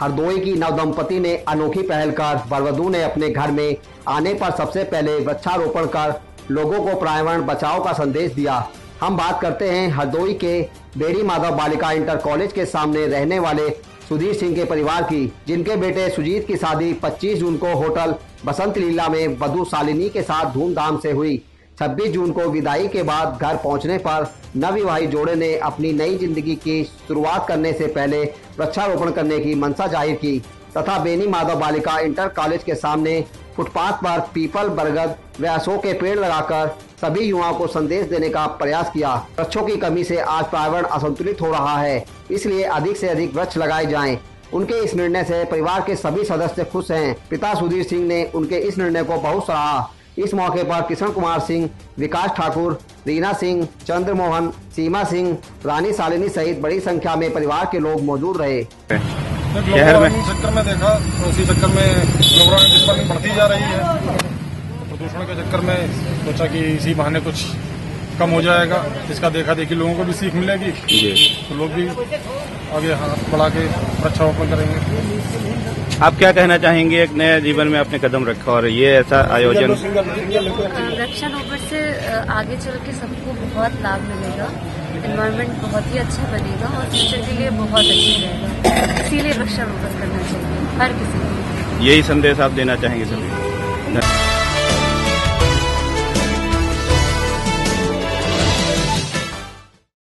हरदोई की नवदंपति ने अनोखी पहल कर वरवधू ने अपने घर में आने पर सबसे पहले वृक्षारोपण कर लोगों को पर्यावरण बचाव का संदेश दिया। हम बात करते हैं हरदोई के बेनी माधव बालिका इंटर कॉलेज के सामने रहने वाले सुधीर सिंह के परिवार की, जिनके बेटे सुजीत की शादी 25 जून को होटल बसंत लीला में वधू शालिनी के साथ धूमधाम से हुई। 26 जून को विदाई के बाद घर पहुंचने पर नवविवाहित जोड़े ने अपनी नई जिंदगी की शुरुआत करने से पहले वृक्षारोपण करने की मंशा जाहिर की तथा बेनी माधव बालिका इंटर कॉलेज के सामने फुटपाथ पर पीपल, बरगद व अशोक के पेड़ लगाकर सभी युवाओं को संदेश देने का प्रयास किया। वृक्षों की कमी से आज पर्यावरण असंतुलित हो रहा है, इसलिए अधिक से अधिक वृक्ष लगाए जाएं। उनके इस निर्णय से परिवार के सभी सदस्य खुश हैं। पिता सुधीर सिंह ने उनके इस निर्णय को बहुत सराहा। इस मौके पर किशन कुमार सिंह, विकास ठाकुर, रीना सिंह, चंद्रमोहन, सीमा सिंह, रानी शालिनी सहित बड़ी संख्या में परिवार के लोग मौजूद रहे। चक्कर में देखा तो उसी चक्कर में लोगों बढ़ती जा रही है, प्रदूषण के चक्कर में सोचा कि इसी बहाने कुछ कम हो जाएगा। इसका देखा देखी लोगों को भी सीख मिलेगी तो लोग भी आगे हाथ बढ़ा के वृक्षारोपण करेंगे। आप क्या कहना चाहेंगे, एक नया जीवन में आपने कदम रखा और ये ऐसा आयोजन? वृक्षारोपण से आगे चल के सबको बहुत लाभ मिलेगा, एनवायरनमेंट बहुत ही अच्छा बनेगा और फ्यूचर के लिए बहुत अच्छा रहेगा, इसीलिए वृक्षारोपण करना चाहिए हर किसी को। यही संदेश आप देना चाहेंगे सभी?